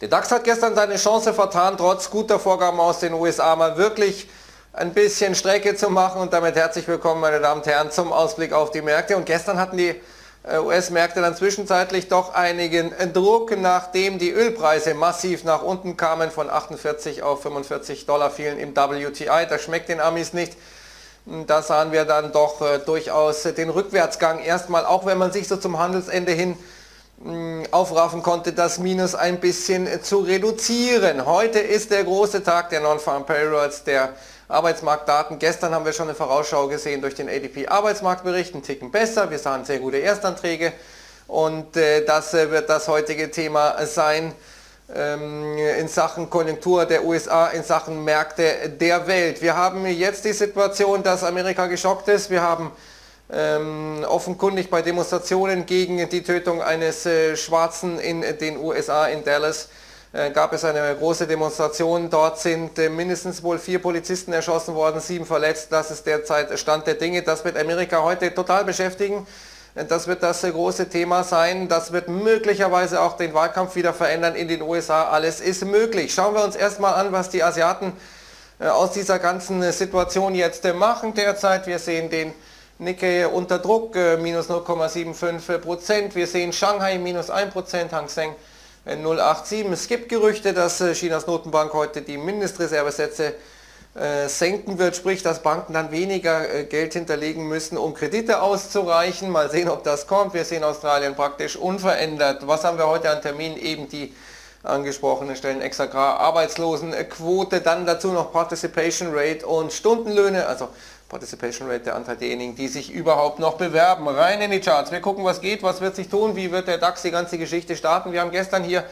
Der DAX hat gestern seine Chance vertan, trotz guter Vorgaben aus den USA mal wirklich ein bisschen Strecke zu machen. Und damit herzlich willkommen, meine Damen und Herren, zum Ausblick auf die Märkte. Und gestern hatten die US-Märkte dann zwischenzeitlich doch einigen Druck, nachdem die Ölpreise massiv nach unten kamen, von 48 auf 45 Dollar fielen im WTI. Das schmeckt den Amis nicht. Da sahen wir dann doch durchaus den Rückwärtsgang erstmal, auch wenn man sich so zum Handelsende hin aufraffen konnte, das Minus ein bisschen zu reduzieren. Heute ist der große Tag der Non-Farm Payrolls, der Arbeitsmarktdaten. Gestern haben wir schon eine Vorausschau gesehen durch den ADP-Arbeitsmarktbericht, einen Ticken besser. Wir sahen sehr gute Erstanträge und das wird das heutige Thema sein in Sachen Konjunktur der USA, in Sachen Märkte der Welt. Wir haben jetzt die Situation, dass Amerika geschockt ist. Wir haben offenkundig bei Demonstrationen gegen die Tötung eines Schwarzen in den USA, in Dallas, gab es eine große Demonstration. Dort sind mindestens wohl 4 Polizisten erschossen worden, 7 verletzt. Das ist derzeit Stand der Dinge. Das wird Amerika heute total beschäftigen. Das wird das große Thema sein. Das wird möglicherweise auch den Wahlkampf wieder verändern in den USA. Alles ist möglich. Schauen wir uns erstmal an, was die Asiaten aus dieser ganzen Situation jetzt machen derzeit. Wir sehen den Nikkei unter Druck, minus 0,75%. Wir sehen Shanghai minus 1%, Hang Seng 0,87. Es gibt Gerüchte, dass Chinas Notenbank heute die Mindestreservesätze senken wird, sprich, dass Banken dann weniger Geld hinterlegen müssen, um Kredite auszureichen. Mal sehen, ob das kommt. Wir sehen Australien praktisch unverändert. Was haben wir heute an Terminen? Eben die angesprochenen Stellen, Exagrar, Arbeitslosenquote, dann dazu noch Participation Rate und Stundenlöhne, also Participation Rate, der Anteil derjenigen, die sich überhaupt noch bewerben. Rein in die Charts. Wir gucken, was geht, was wird sich tun, wie wird der DAX die ganze Geschichte starten. Wir haben gestern hier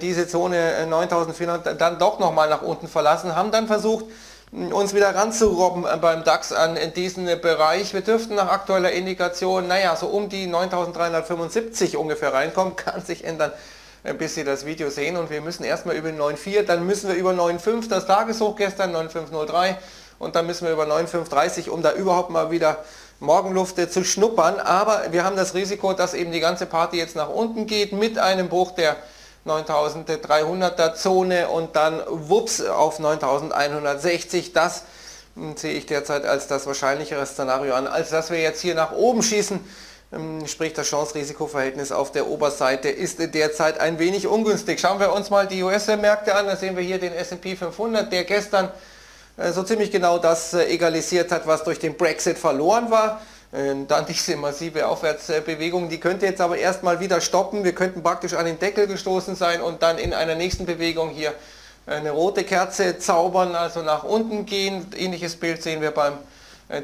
diese Zone 9.400 dann doch nochmal nach unten verlassen, haben dann versucht, uns wieder ranzurobben beim DAX an diesen Bereich. Wir dürften nach aktueller Indikation, naja, so um die 9.375 ungefähr reinkommen, kann sich ändern, bis Sie das Video sehen. Und wir müssen erstmal über 9.4, dann müssen wir über 9.5, das Tageshoch gestern, 9.503, und dann müssen wir über 9.530, um da überhaupt mal wieder Morgenluft zu schnuppern. Aber wir haben das Risiko, dass eben die ganze Party jetzt nach unten geht mit einem Bruch der 9.300er Zone und dann wups auf 9.160. Das sehe ich derzeit als das wahrscheinlichere Szenario an, als dass wir jetzt hier nach oben schießen. Sprich, das Chance-Risiko-Verhältnis auf der Oberseite ist derzeit ein wenig ungünstig. Schauen wir uns mal die US-Märkte an. Da sehen wir hier den S&P 500, der gestern so ziemlich genau das egalisiert hat, was durch den Brexit verloren war. Dann diese massive Aufwärtsbewegung, die könnte jetzt aber erstmal wieder stoppen. Wir könnten praktisch an den Deckel gestoßen sein und dann in einer nächsten Bewegung hier eine rote Kerze zaubern, also nach unten gehen. Ähnliches Bild sehen wir beim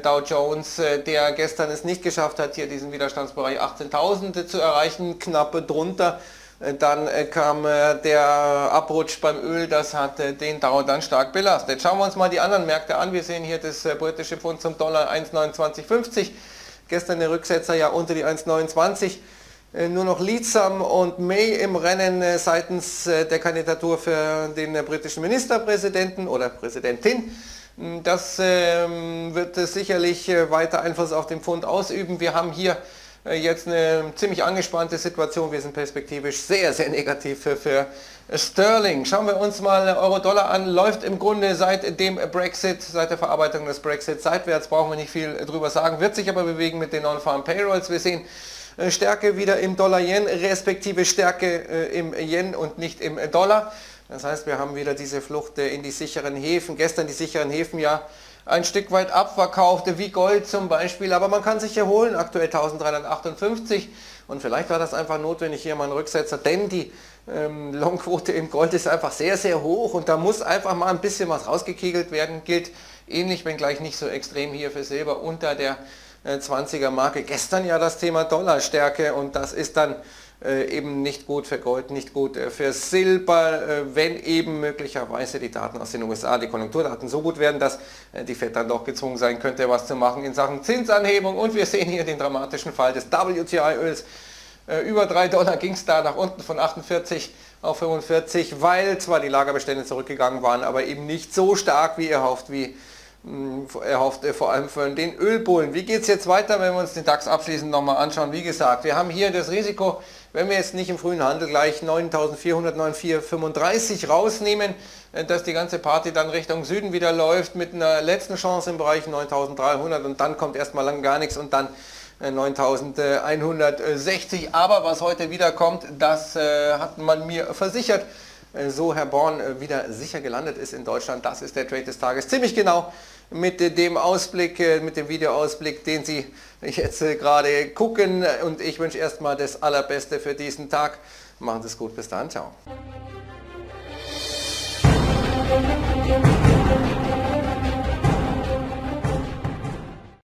Dow Jones, der gestern es nicht geschafft hat, hier diesen Widerstandsbereich 18.000 zu erreichen, knapp drunter. Dann kam der Abrutsch beim Öl, das hat den Dow dann stark belastet. Schauen wir uns mal die anderen Märkte an. Wir sehen hier das britische Pfund zum Dollar 1,2950. Gestern der Rücksetzer ja unter die 1,29. Nur noch Leadsom und May im Rennen seitens der Kandidatur für den britischen Ministerpräsidenten oder Präsidentin. Das wird sicherlich weiter Einfluss auf den Pfund ausüben. Wir haben hier jetzt eine ziemlich angespannte Situation. Wir sind perspektivisch sehr, sehr negativ für Sterling. Schauen wir uns mal Euro-Dollar an. Läuft im Grunde seit dem Brexit, seit der Verarbeitung des Brexit seitwärts. Brauchen wir nicht viel drüber sagen. Wird sich aber bewegen mit den Non-Farm Payrolls. Wir sehen Stärke wieder im Dollar-Yen, respektive Stärke im Yen und nicht im Dollar. Das heißt, wir haben wieder diese Flucht in die sicheren Häfen. Gestern die sicheren Häfen ja ein Stück weit abverkauft, wie Gold zum Beispiel. Aber man kann sich erholen, aktuell 1358. Und vielleicht war das einfach notwendig, hier mal ein Rücksetzer. Denn die Longquote im Gold ist einfach sehr, sehr hoch. Und da muss einfach mal ein bisschen was rausgekegelt werden. Gilt ähnlich, wenn gleich nicht so extrem hier für Silber unter der 20er Marke. Gestern ja das Thema Dollarstärke. Und das ist dann eben nicht gut für Gold, nicht gut für Silber, wenn eben möglicherweise die Daten aus den USA, die Konjunkturdaten so gut werden, dass die Fed dann doch gezwungen sein könnte, was zu machen in Sachen Zinsanhebung. Und wir sehen hier den dramatischen Fall des WTI-Öls. Über 3 Dollar ging es da nach unten von 48 auf 45, weil zwar die Lagerbestände zurückgegangen waren, aber eben nicht so stark, wie erhofft, wie erhoffte, vor allem von den Ölbullen. Wie geht es jetzt weiter, wenn wir uns den DAX abschließend nochmal anschauen? Wie gesagt, wir haben hier das Risiko, wenn wir jetzt nicht im frühen Handel gleich 9.400, 9.435 rausnehmen, dass die ganze Party dann Richtung Süden wieder läuft mit einer letzten Chance im Bereich 9.300 und dann kommt erstmal lang gar nichts und dann 9.160. Aber was heute wieder kommt, das hat man mir versichert. So Herr Born wieder sicher gelandet ist in Deutschland. Das ist der Trade des Tages. Ziemlich genau mit dem Ausblick, mit dem Videoausblick, den Sie jetzt gerade gucken. Und ich wünsche erstmal das Allerbeste für diesen Tag. Machen Sie es gut. Bis dann. Ciao.